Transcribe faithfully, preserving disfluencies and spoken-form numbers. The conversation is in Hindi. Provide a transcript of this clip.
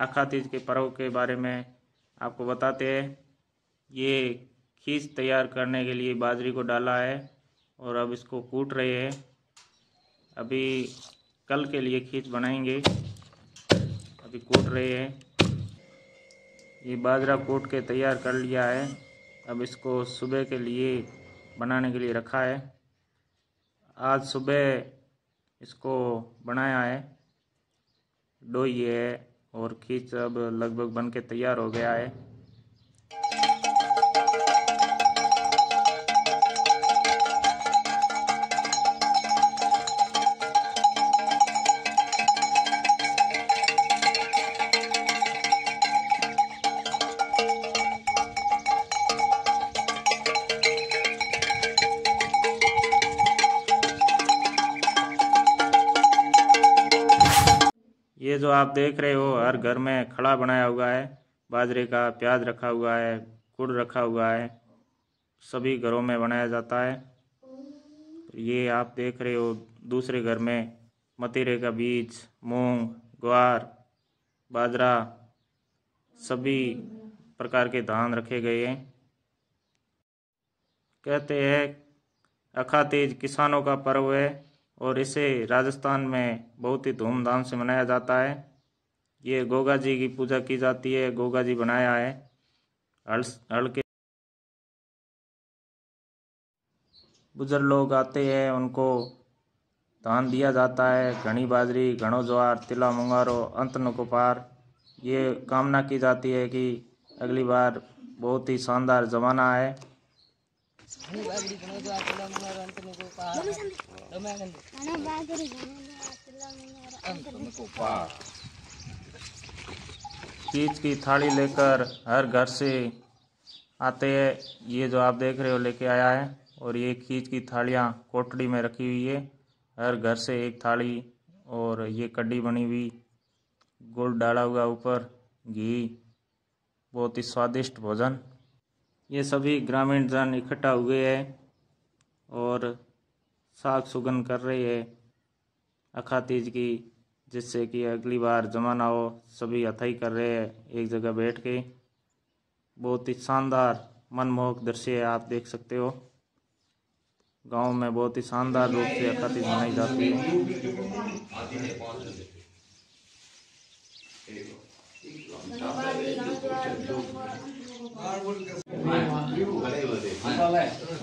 आखातीज के पर्व के बारे में आपको बताते हैं। ये खींच तैयार करने के लिए बाजरी को डाला है और अब इसको कूट रहे हैं। अभी कल के लिए खींच बनाएंगे, अभी कूट रहे हैं। ये बाजरा कूट के तैयार कर लिया है, अब इसको सुबह के लिए बनाने के लिए रखा है। आज सुबह इसको बनाया है, डोई है और खींच अब लगभग बन के तैयार हो गया है। ये जो आप देख रहे हो हर घर में खड़ा बनाया हुआ है, बाजरे का, प्याज रखा हुआ है, गुड़ रखा हुआ है, सभी घरों में बनाया जाता है। ये आप देख रहे हो दूसरे घर में मतीरे का बीज, मूंग, ग्वार, बाजरा, सभी प्रकार के धान रखे गए हैं। कहते हैं आखातीज किसानों का पर्व है और इसे राजस्थान में बहुत ही धूमधाम से मनाया जाता है। ये गोगा जी की पूजा की जाती है, गोगा जी बनाया है हल हल के। बुजुर्ग लोग आते हैं, उनको दान दिया जाता है। घनी बाजरी, घणो ज्वार, तिला मुंगारो, अंत न को पार। ये कामना की जाती है कि अगली बार बहुत ही शानदार जमाना है। चीज की थाली लेकर हर घर से आते हैं। ये जो आप देख रहे हो लेके आया है, और ये खींच की थालियाँ कोटड़ी में रखी हुई है। हर घर से एक थाली, और ये कड्डी बनी हुई, गुड़ डाला हुआ ऊपर, घी, बहुत ही स्वादिष्ट भोजन। ये सभी ग्रामीण जन इकट्ठा हुए हैं और साग सुगन कर रहे हैं आखातीज की, जिससे कि अगली बार जमाना हो। सभी हथाई कर रहे हैं एक जगह बैठ के। बहुत ही शानदार मनमोहक दृश्य आप देख सकते हो। गांव में बहुत ही शानदार रूप से आखातीज मनाई जाती